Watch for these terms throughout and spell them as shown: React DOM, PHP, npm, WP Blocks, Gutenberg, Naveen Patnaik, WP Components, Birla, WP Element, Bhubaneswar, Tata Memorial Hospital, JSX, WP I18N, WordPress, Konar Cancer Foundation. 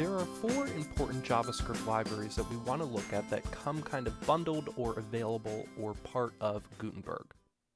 There are four important JavaScript libraries that we want to look at that come kind of bundled or available or part of Gutenberg.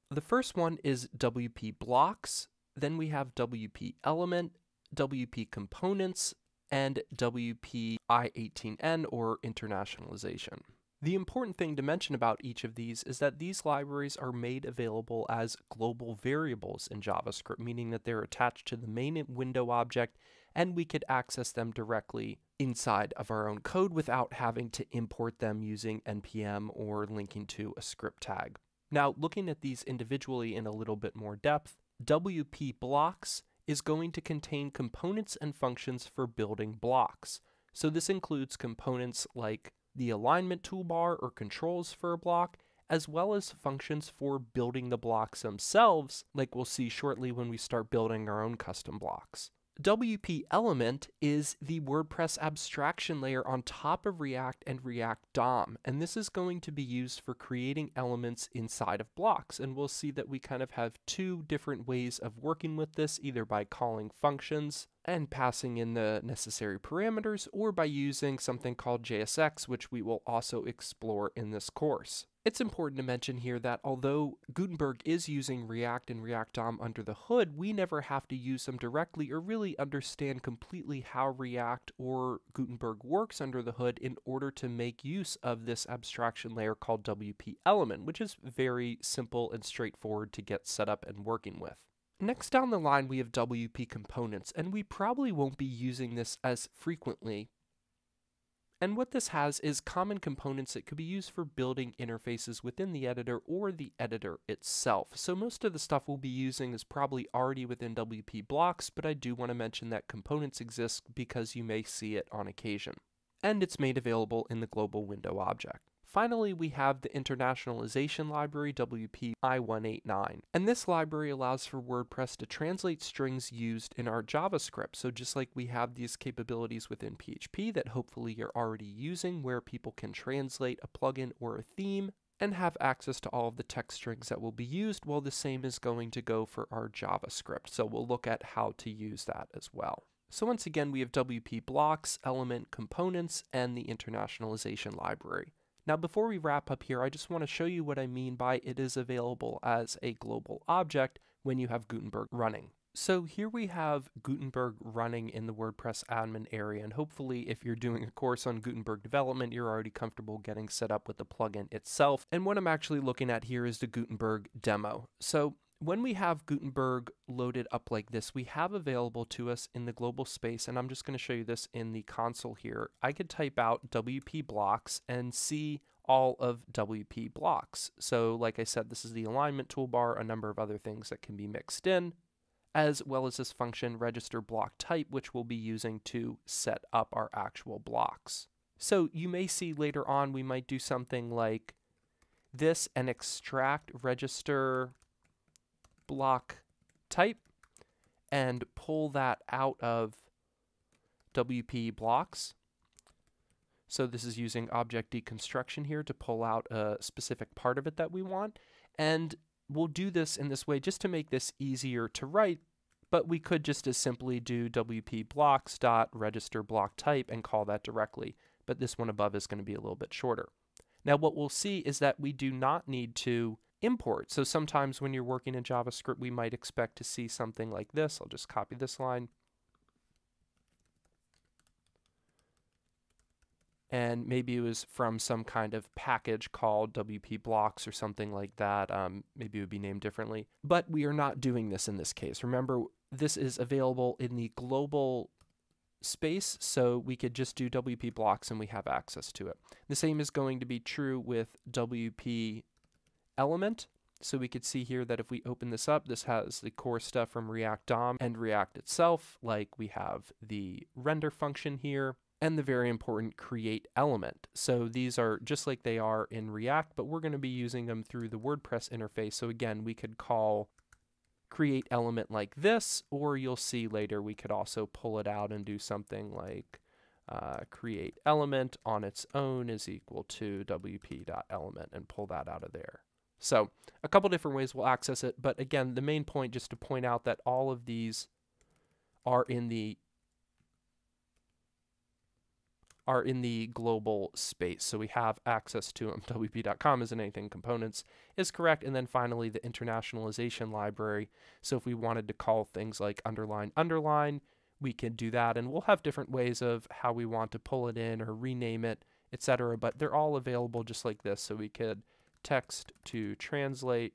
The first one is WP Blocks, then we have WP Element, WP Components, and WP I18N or internationalization. The important thing to mention about each of these is that these libraries are made available as global variables in JavaScript, meaning that they're attached to the main window object and we could access them directly inside of our own code without having to import them using npm or linking to a script tag. Now, looking at these individually in a little bit more depth, WP Blocks is going to contain components and functions for building blocks. So this includes components like the alignment toolbar or controls for a block, as well as functions for building the blocks themselves, like we'll see shortly when we start building our own custom blocks. WP Element is the WordPress abstraction layer on top of React and React DOM, and this is going to be used for creating elements inside of blocks, and we'll see that we kind of have two different ways of working with this, either by calling functions and passing in the necessary parameters, or by using something called JSX, which we will also explore in this course. It's important to mention here that although Gutenberg is using React and React DOM under the hood, we never have to use them directly or really understand completely how React or Gutenberg works under the hood in order to make use of this abstraction layer called WP Element, which is very simple and straightforward to get set up and working with. Next down the line, we have WP Components, and we probably won't be using this as frequently. And what this has is common components that could be used for building interfaces within the editor or the editor itself. So most of the stuff we'll be using is probably already within WP Blocks, but I do want to mention that components exist because you may see it on occasion. And it's made available in the global window object. Finally, we have the internationalization library, WP I18N. And this library allows for WordPress to translate strings used in our JavaScript. So just like we have these capabilities within PHP that hopefully you're already using, where people can translate a plugin or a theme and have access to all of the text strings that will be used, well, the same is going to go for our JavaScript. So we'll look at how to use that as well. So once again, we have WP Blocks, Element, Components, and the internationalization library. Now, before we wrap up here, I just want to show you what I mean by it is available as a global object when you have Gutenberg running. So here we have Gutenberg running in the WordPress admin area, and hopefully if you're doing a course on Gutenberg development, you're already comfortable getting set up with the plugin itself. And what I'm actually looking at here is the Gutenberg demo. So when we have Gutenberg loaded up like this, we have available to us in the global space, and I'm just going to show you this in the console here. I could type out WP Blocks and see all of WP Blocks. So like I said, this is the alignment toolbar, a number of other things that can be mixed in, as well as this function register block type, which we'll be using to set up our actual blocks. So you may see later on, we might do something like this and extract register block type and pull that out of WP Blocks. So this is using object deconstruction here to pull out a specific part of it that we want. And we'll do this in this way just to make this easier to write, but we could just as simply do WP Blocks dot register block type and call that directly. But this one above is going to be a little bit shorter. Now what we'll see is that we do not need to import. So sometimes when you're working in JavaScript, we might expect to see something like this. I'll just copy this line and maybe it was from some kind of package called WP Blocks or something like that. Maybe it would be named differently, but we are not doing this in this case. Remember, this is available in the global space, so we could just do WP Blocks and we have access to it. The same is going to be true with WP Element. So we could see here that if we open this up, this has the core stuff from React DOM and React itself, like we have the render function here and the very important create element. So these are just like they are in React, but we're going to be using them through the WordPress interface. So again, we could call create element like this, or you'll see later we could also pull it out and do something like create element on its own is equal to wp.element and pull that out of there. So a couple different ways we'll access it, but again, the main point just to point out that all of these are in the are in the global space, so we have access to them. WP.com isn't anything, components is correct, and then finally the internationalization library. So if we wanted to call things like underline underline, we can do that, and we'll have different ways of how we want to pull it in or rename it, etc. But they're all available just like this, so we could text to translate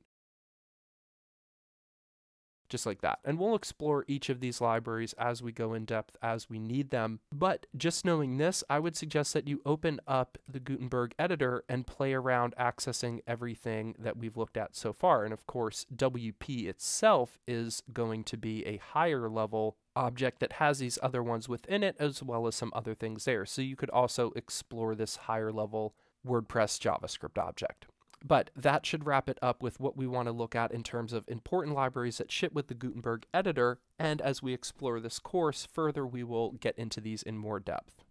just like that. And we'll explore each of these libraries as we go in depth as we need them. But just knowing this, I would suggest that you open up the Gutenberg editor and play around accessing everything that we've looked at so far. And of course, WP itself is going to be a higher level object that has these other ones within it, as well as some other things there. So you could also explore this higher level WordPress JavaScript object. But that should wrap it up with what we want to look at in terms of important libraries that ship with the Gutenberg editor. And as we explore this course further, we will get into these in more depth.